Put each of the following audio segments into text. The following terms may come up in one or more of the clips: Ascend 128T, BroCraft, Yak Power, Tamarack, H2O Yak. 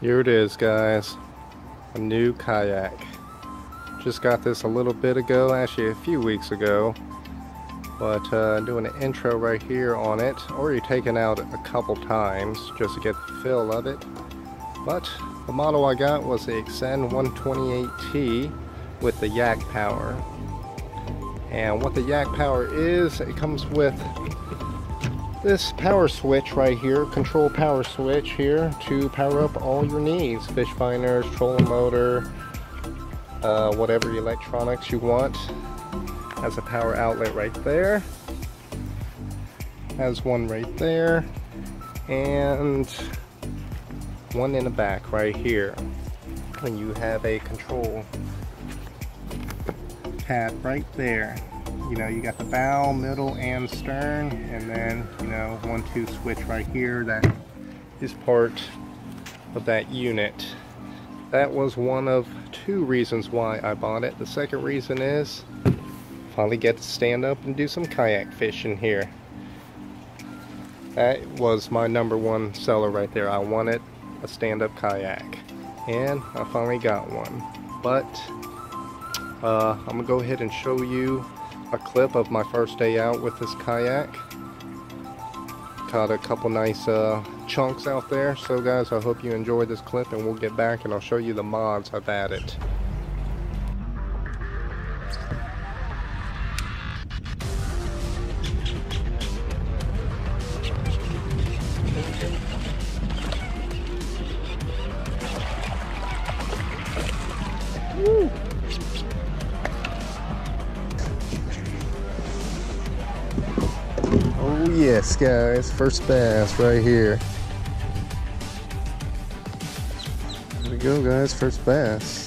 Here it is, guys, a new kayak. Just got this a little bit ago, actually a few weeks ago, but doing an intro right here on it. Already taken out a couple times just to get the feel of it, but the model I got was the Ascend 128T with the Yak Power. And what the Yak Power is, it comes with this power switch right here, control power switch here to power up all your needs. Fish finders, trolling motor, whatever electronics you want. Has a power outlet right there. Has one right there. And one in the back right here. And you have a control pad right there. You know, you got the bow, middle, and stern, and then, you know, 1-2 switch right here that is part of that unit. That was one of two reasons why I bought it. The second reason is finally get to stand up and do some kayak fishing here. That was my number one seller right there. I wanted a stand-up kayak, and I finally got one. But I'm gonna go ahead and show you a clip of my first day out with this kayak. Caught a couple nice chunks out there. So guys, I hope you enjoyed this clip, and we'll get back and I'll show you the mods I've added. Woo. Oh yes, guys, first bass right here. There we go, guys, first bass.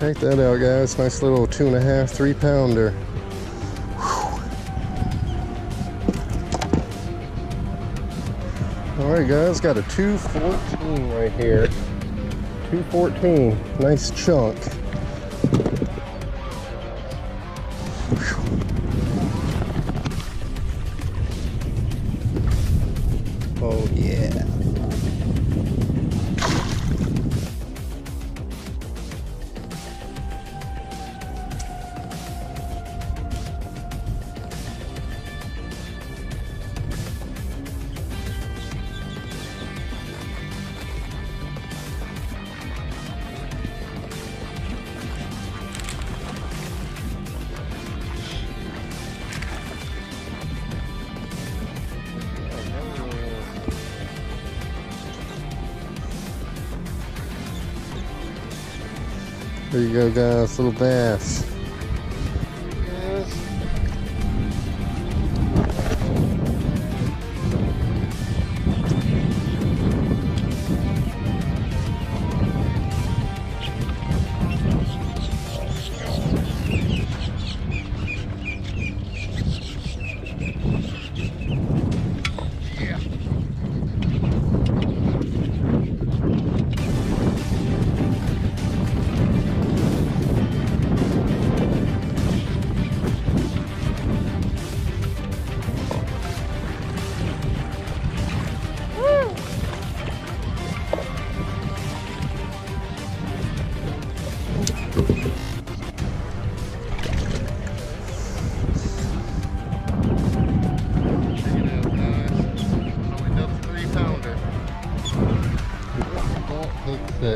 Check that out, guys. Nice little 2½, 3-pounder. Whew. All right, guys, got a 214 right here. 214, nice chunk. Whew. Oh yeah. There you go, guys, little bass.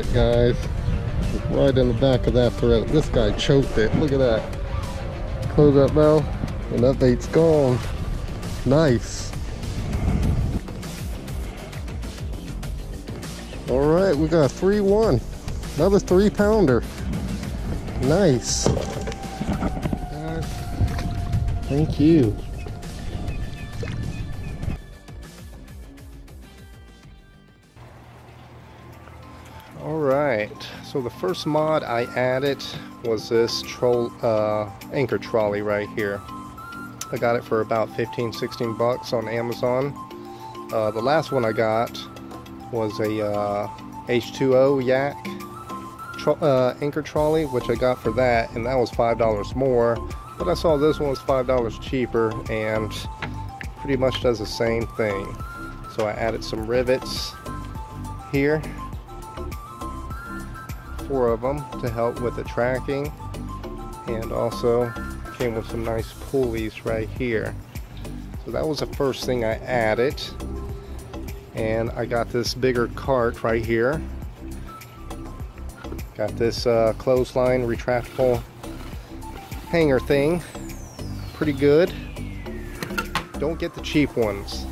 it, guys. It's right in the back of that throat. This guy choked it. Look at that. Close that mouth, and that bait's gone. Nice. All right, we got a 3-1. Another 3-pounder. Nice. Thank you. All right, so the first mod I added was this anchor trolley right here. I got it for about 15-16 bucks on Amazon. The last one I got was a H2O Yak anchor trolley, which I got for that, and that was $5 more. But I saw this one was $5 cheaper and pretty much does the same thing. So I added some rivets here, 4 of them, to help with the tracking, and also came with some nice pulleys right here. So that was the first thing I added, and I got this bigger cart right here. Got this clothesline retractable hanger thing, pretty good. Don't get the cheap ones,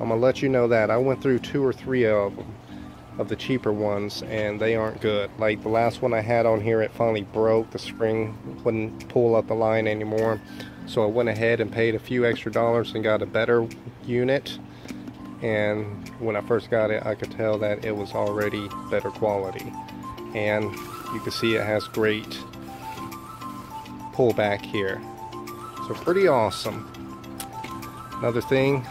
I'm gonna let you know that. I went through 2 or 3 of them, of the cheaper ones, and they aren't good. Like the last one I had on here, it finally broke. The spring wouldn't pull up the line anymore, so I went ahead and paid a few extra dollars and got a better unit. And when I first got it, I could tell that it was already better quality, and you can see it has great pull back here, so pretty awesome. Another thing,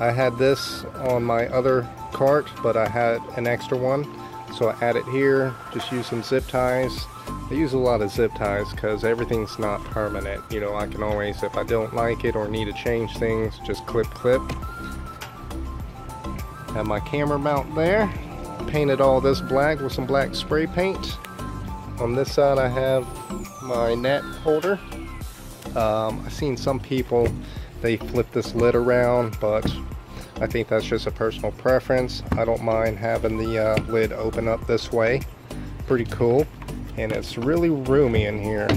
I had this on my other cart, but I had an extra one, so I added here. Just use some zip ties. I use a lot of zip ties because everything's not permanent, you know. I can always, if I don't like it or need to change things, just clip. Have my camera mount there. Painted all this black with some black spray paint. On this side I have my net holder. I've seen some people, they flip this lid around, but I think that's just a personal preference. I don't mind having the lid open up this way. Pretty cool, and it's really roomy in here.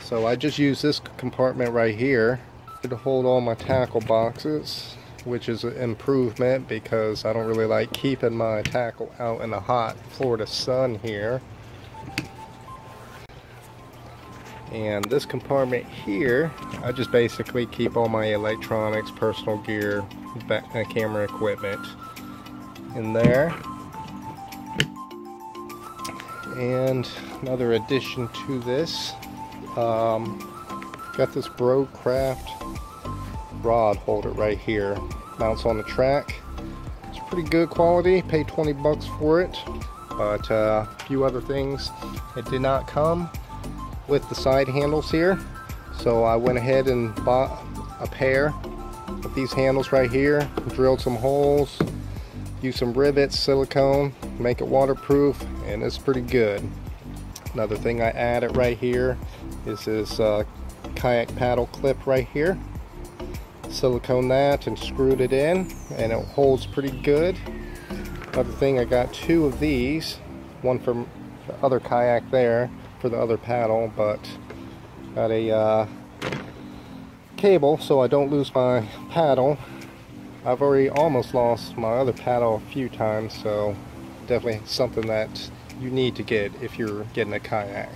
So I just use this compartment right here to hold all my tackle boxes, which is an improvement because I don't really like keeping my tackle out in the hot Florida sun here. And this compartment here, I just basically keep all my electronics, personal gear, camera equipment in there. And another addition to this, got this BroCraft rod holder right here. Mounts on the track. It's pretty good quality. Paid 20 bucks for it, but a few other things. It did not come with the side handles here, so I went ahead and bought a pair of these handles right here, drilled some holes, used some rivets, silicone, make it waterproof, and it's pretty good. Another thing I added right here is this kayak paddle clip right here. Silicone that and screwed it in, and it holds pretty good. Another thing, I got 2 of these, one from the other kayak there, for the other paddle, but got a cable so I don't lose my paddle. I've already almost lost my other paddle a few times, so definitely something that you need to get if you're getting a kayak.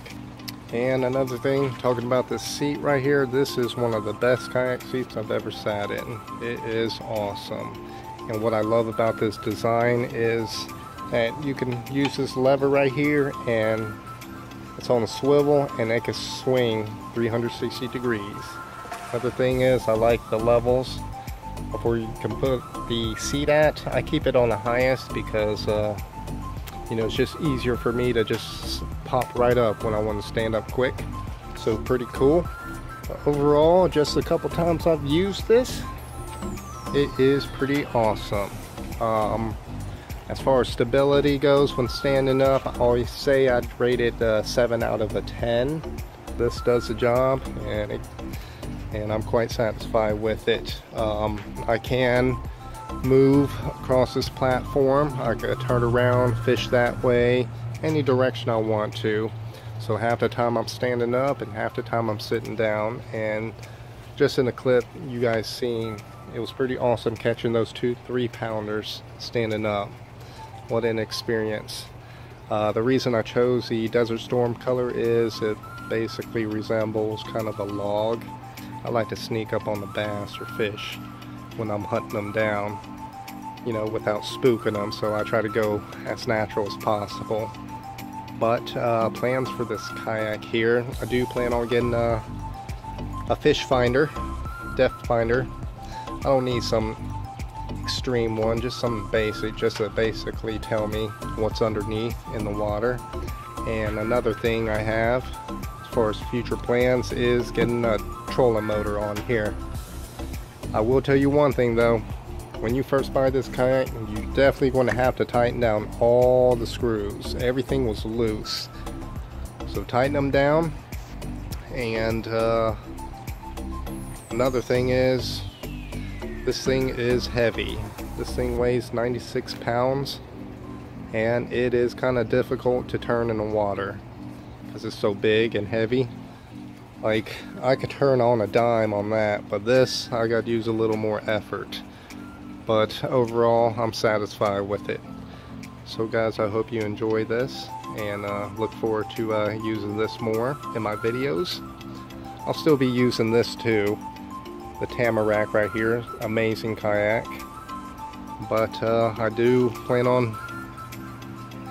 And another thing, talking about this seat right here, this is one of the best kayak seats I've ever sat in. It is awesome. And what I love about this design is that you can use this lever right here, and it's on a swivel, and it can swing 360 degrees. Another thing is, I like the levels of where you can put the seat at. I keep it on the highest because, you know, it's just easier for me to just pop right up when I want to stand up quick. So pretty cool. Overall, just a couple times I've used this, it is pretty awesome. As far as stability goes when standing up, I always say I'd rate it 7 out of a 10. This does the job, and it and I'm quite satisfied with it. I can move across this platform. I could turn around, fish that way, any direction I want to. So half the time I'm standing up and half the time I'm sitting down. And just in the clip you guys seen, it was pretty awesome catching those 2 3-pounders standing up. What an experience. The reason I chose the Desert Storm color is it basically resembles kind of a log. I like to sneak up on the bass or fish when I'm hunting them down, you know, without spooking them, so I try to go as natural as possible. But plans for this kayak here, I do plan on getting a fish finder, depth finder. I don't need some extreme one, just some basic, just to basically tell me what's underneath in the water. And another thing I have as far as future plans is getting a trolling motor on here. I will tell you one thing though, when you first buy this kayak, you're definitely going to have to tighten down all the screws. Everything was loose. So tighten them down. And another thing is, this thing is heavy. This thing weighs 96 pounds. And it is kind of difficult to turn in the water because it's so big and heavy. Like, I could turn on a dime on that, but this, I got to use a little more effort. But overall, I'm satisfied with it. So guys, I hope you enjoy this, and look forward to using this more in my videos. I'll still be using this too, the Tamarack right here, amazing kayak. But I do plan on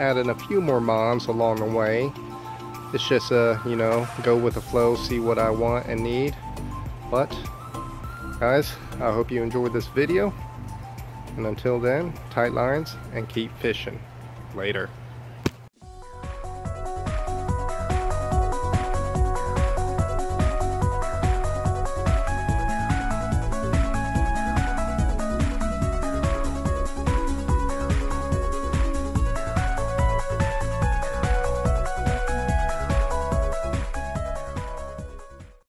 adding a few more mods along the way. It's just, you know, go with the flow, see what I want and need. But, guys, I hope you enjoyed this video. And until then, tight lines and keep fishing. Later.